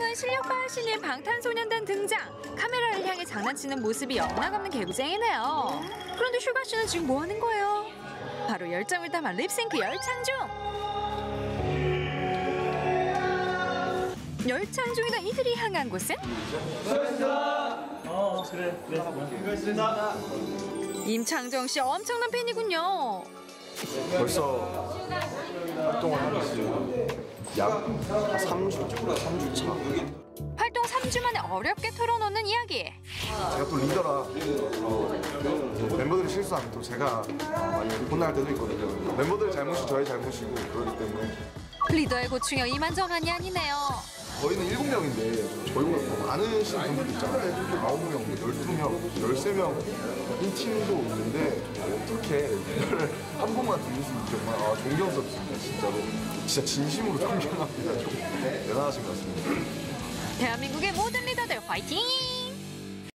슈가는 실력파 신인 방탄소년단 등장! 카메라를 향해 장난치는 모습이 영락없는 개구쟁이네요. 그런데 슈가 씨는 지금 뭐 하는 거예요? 바로 열정을 담아 립싱크 열창중! 열창중이다 이들이 향한 곳은? 수고하셨습니다! 그래. 수고하셨습니다. 임창정 씨 엄청난 팬이군요. 벌써 활동을 하고 있어요. 약 3주 차. 활동 3주 만에 어렵게 털어놓는 이야기. 제가 또 리더라. 멤버들이 실수하면 또 제가 많이 혼날 때도 있거든요. 멤버들 잘못이 저의 잘못이고 그러기 때문에. 리더의 고충이 이만저만이 아니네요. 저희는 7명인데 저희보다 더 많으신 분들이 있잖아요. 9명, 12명, 13명 이 팀도 있는데 어떻게 이거를 한 번만 들릴 수 있죠. 아, 존경스럽습니다. 진짜로. 진짜 진심으로 존경합니다. 대단하신 것 같습니다. 대한민국의 모든 리더들 화이팅!